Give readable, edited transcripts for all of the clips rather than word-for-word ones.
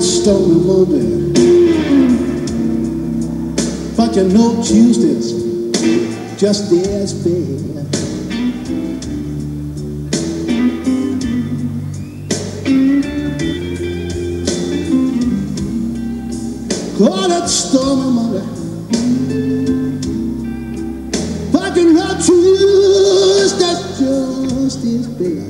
Stolen Monday, but you know Tuesday's just as bad. Call it stolen Monday, but you know Tuesday's just as bad.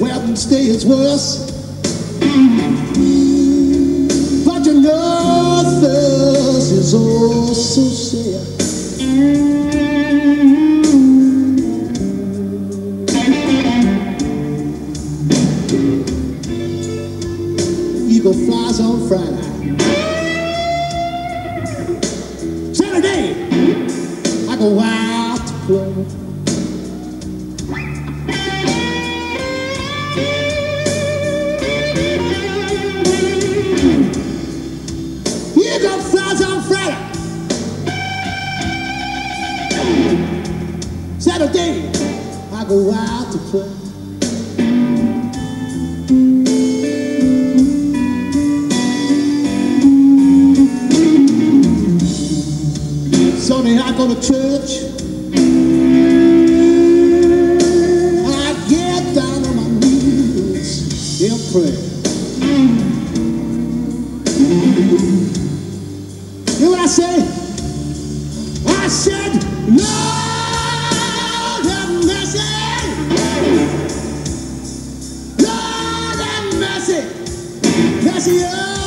Wednesday is worse, but you know Thursday is all so sad. Eagle flies on Friday, Saturday like a wild crow. Saturday, I go out to play. Sunday, I go to church. I get down on my knees in prayer. You know what I say? I said, no! Lord have mercy, mercy, oh.